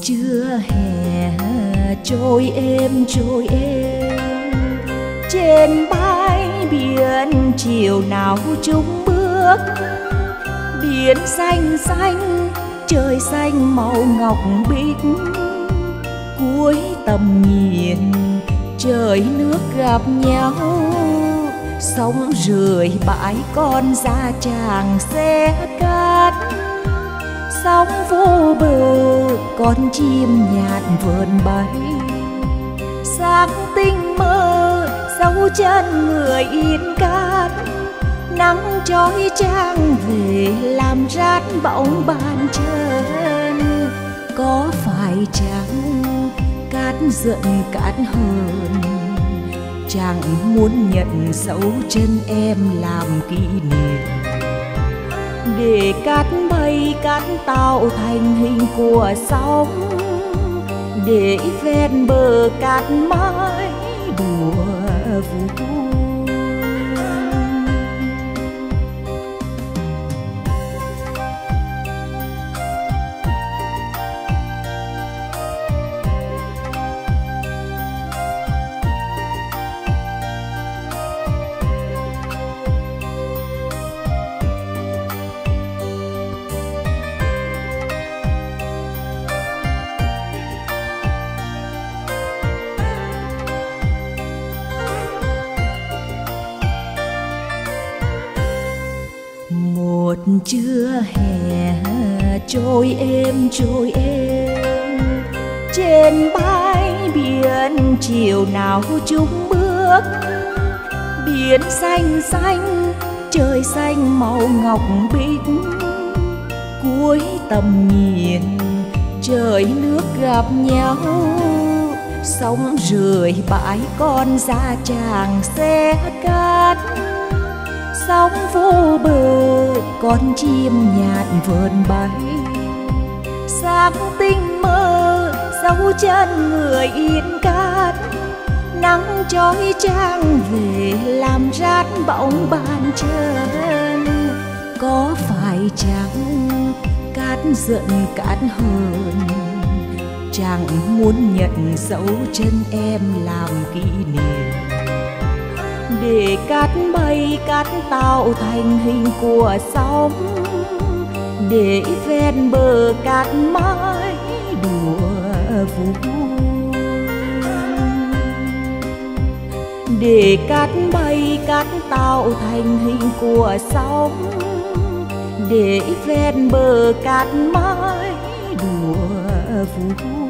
trưa hè trôi êm trên bãi biển, chiều nào chúng bước biển xanh xanh, trời xanh màu ngọc bích. Cuối tầm nhìn trời nước gặp nhau, sóng rười bãi con ra chàng xe cát. Sóng vô bờ con chim nhạt vờn bay, sáng tinh mơ dấu chân người in cát. Nắng chói chang về làm rát bóng bàn chân. Có phải chàng cát giận cát hờn, chẳng muốn nhận dấu chân em làm kỷ niệm, để cát bay cát tạo thành hình của sóng, để ven bờ cát mãi đùa vui. Một trưa hè trôi êm trên bãi biển, chiều nào chúng bước biển xanh xanh, trời xanh màu ngọc bích. Cuối tầm nhìn trời nước gặp nhau, sóng rười bãi con ra chàng xe cát. Sóng vô bờ con chim nhạt vờn bay, sáng tinh mơ dấu chân người in cát. Nắng chói chang về làm rát bóng bàn chân. Có phải chăng cát giận cát hờn, chẳng muốn nhận dấu chân em làm kỷ niệm, để cát bay cát tạo thành hình của sóng, để ven bờ cát mãi đùa vui. Để cát bay cát tạo thành hình của sóng, để ven bờ cát mãi đùa vui.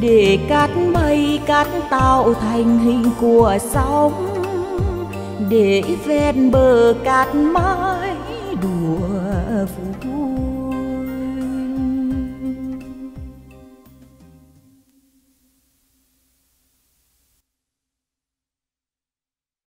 Để cát bay cát tạo thành hình của sóng, để ven bờ cát mãi đùa vui.